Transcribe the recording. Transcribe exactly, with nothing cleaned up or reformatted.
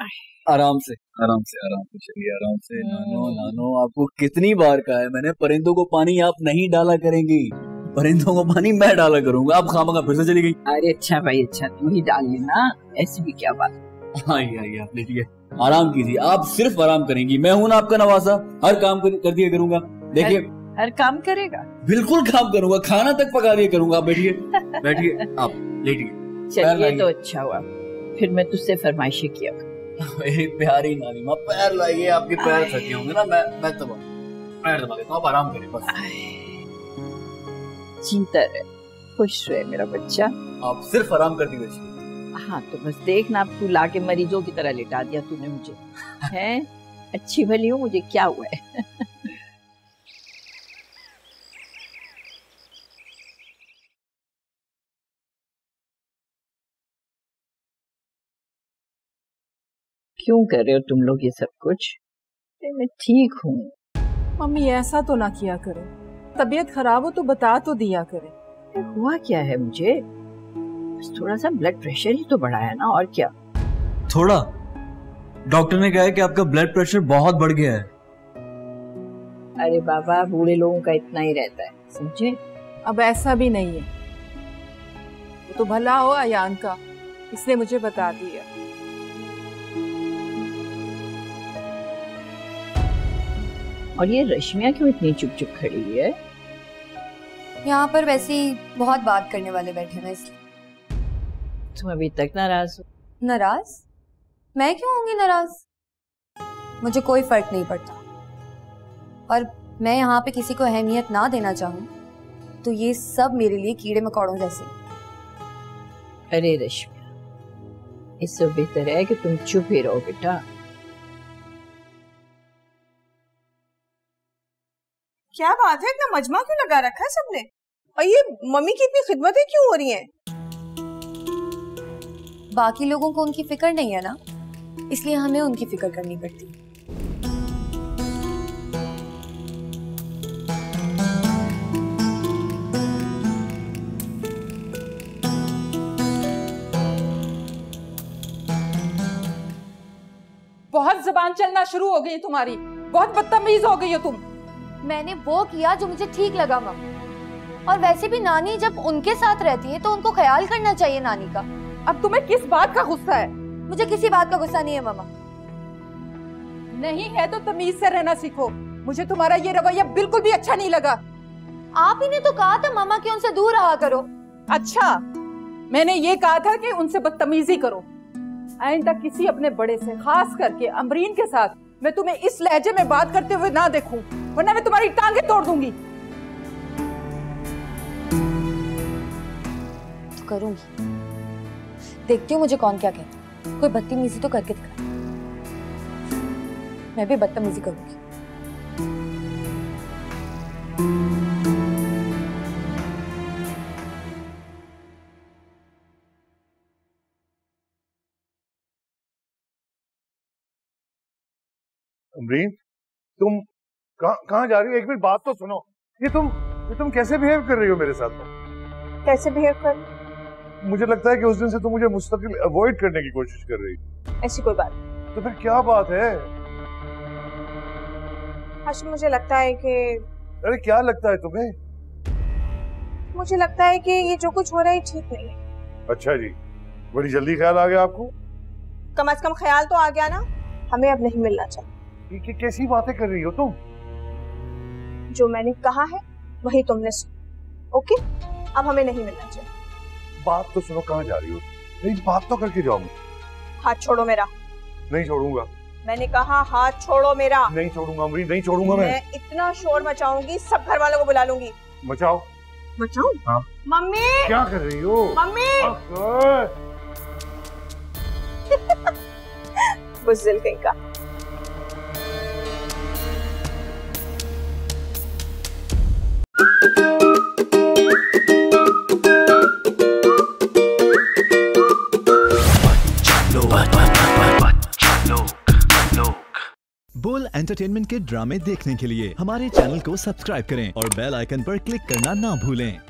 आराम से आराम से आराम से चलिए आराम से। नानो नानो आपको कितनी बार कहा है मैंने, परिंदों को पानी आप नहीं डाला करेंगी, परिंदों को पानी मैं डाला करूंगा, आप खामखा फिर से चली गई। अरे अच्छा भाई अच्छा, तू ही डाल लेना, ऐसी भी क्या बात। हाँ ये आपने ठीक है, आराम कीजिए, आप सिर्फ आराम करेंगी, मैं हूँ ना आपका नवासा, हर काम कर दिया करूंगा। देखिए हर काम करेगा, बिल्कुल काम करूंगा, खाना तक पका दिया करूंगा। आप बैठिए बैठिए, आप लेटिए। चलिए तो अच्छा हुआ, फिर मैं तुझसे फरमाइशें किया। प्यारी नानी माँ पैर लाइए, आपके पैर थके होंगे ना, मैं मैं दबा पैर दबा देता हूँ, आप आराम करें बस। चिंता रहे, खुश रहे मेरा बच्चा, आप सिर्फ आराम करती रहिए। हाँ तो बस देखना, अब तू लाके मरीजों की तरह लेटा दिया तूने मुझे है। अच्छी भली हो, मुझे क्या हुआ है। क्यों कर रहे हो तुम लोग ये सब कुछ? मैं ठीक हूँ। मम्मी ऐसा तो ना किया करो, तबीयत खराब हो तो बता तो दिया करे। हुआ क्या है मुझे? थोड़ा सा ब्लड प्रेशर ही तो बढ़ा है ना, और क्या। थोड़ा? डॉक्टर ने कहा है कि आपका ब्लड प्रेशर बहुत बढ़ गया है। अरे बाबा, बूढ़े लोगों का इतना ही रहता है, समझे। अब ऐसा भी नहीं है, वो तो भला हो अयान का, इसने मुझे बता दिया। और ये रश्मिया क्यों इतनी चुप चुप खड़ी है? यहाँ पर वैसे ही बहुत बात करने वाले बैठे हैं। तुम अभी तक नाराज हो? नाराज? मैं क्यों होंगी नाराज? मुझे कोई फर्क नहीं पड़ता, और मैं यहाँ पे किसी को अहमियत ना देना चाहूँ तो ये सब मेरे लिए कीड़े मकोड़ों जैसे। अरे रश्मिया, इससे बेहतर है कि तुम चुप ही रहो बेटा। क्या बात है, इतना मजमा क्यों लगा रखा है सबने? और ये मम्मी की इतनी खिदमतें क्यों हो रही हैं? बाकी लोगों को उनकी फिक्र नहीं है ना, इसलिए हमें उनकी फिक्र करनी पड़ती। बहुत जुबान चलना शुरू हो गई तुम्हारी, बहुत बदतमीज हो गई हो तुम। मैंने वो किया जो मुझे ठीक लगा मम्मी, और वैसे भी नानी जब उनके साथ रहती है तो उनको ख्याल करना चाहिए नानी का। अब तुम्हें किस बात का गुस्सा है? मुझे किसी बात का गुस्सा नहीं है मामा। नहीं है तो तमीज से रहना सीखो, मुझे तुम्हारा ये रवैया बिल्कुल भी अच्छा नहीं लगा। आप ही ने तो कहा था मामा कि उनसे दूर रहा करो। अच्छा, मैंने ये कहा था कि उनसे बदतमीजी करो। आइंदा किसी अपने बड़े से, खास करके अमरीन के साथ, मैं तुम्हें इस लहजे में बात करते हुए ना देखूं, वरना मैं तुम्हारी टांगे तोड़ दूंगी। तो करूंगी, देखती हूँ मुझे कौन क्या कहता। कोई बदतमीजी तो करके दिखा, मैं भी बदतमीजी करूंगी। अमरीन, तुम कहाँ कहाँ जा रही हो? एक मिनट बात तो सुनो। ये तुम ये तुम कैसे बिहेव कर रही हो मेरे साथ? तुम कैसे बिहेव कर रही हो? मुझे लगता है कि उस दिन से तुम तो मुझे मुस्तकिल अवॉइड करने की कोशिश कर रही हो। ऐसी कोई बात नहीं। तो फिर क्या बात है? हाशिम, मुझे लगता है कि अरे क्या लगता है तुम्हें? मुझे लगता है कि ये जो कुछ हो रहा है ठीक नहीं है। अच्छा जी, बड़ी जल्दी ख्याल आ गया आपको। कम अज कम ख्याल तो आ गया ना, हमें अब नहीं मिलना चाहिए। कि कैसी बातें कर रही हो तुम? जो मैंने कहा है वही तुमने सुना, ओके? अब हमें नहीं मिलना चाहिए। बात तो सुनो, कहाँ जा रही हो? नहीं, बात तो करके जाओ। हाथ छोड़ो मेरा। नहीं छोड़ूंगा। मैंने कहा हाथ छोड़ो मेरा। नहीं छोड़ूंगा अमरीन, नहीं छोड़ूंगा। मैं, मैं इतना शोर मचाऊंगी, सब घर वालों को बुला लूंगी। मचाओ मचाओ। हाँ। मम्मी क्या कर रही हो? मम्मी बुज़दिल कहीं का। बोल एंटरटेनमेंट के ड्रामे देखने के लिए हमारे चैनल को सब्सक्राइब करें और बेल आइकन पर क्लिक करना ना भूलें।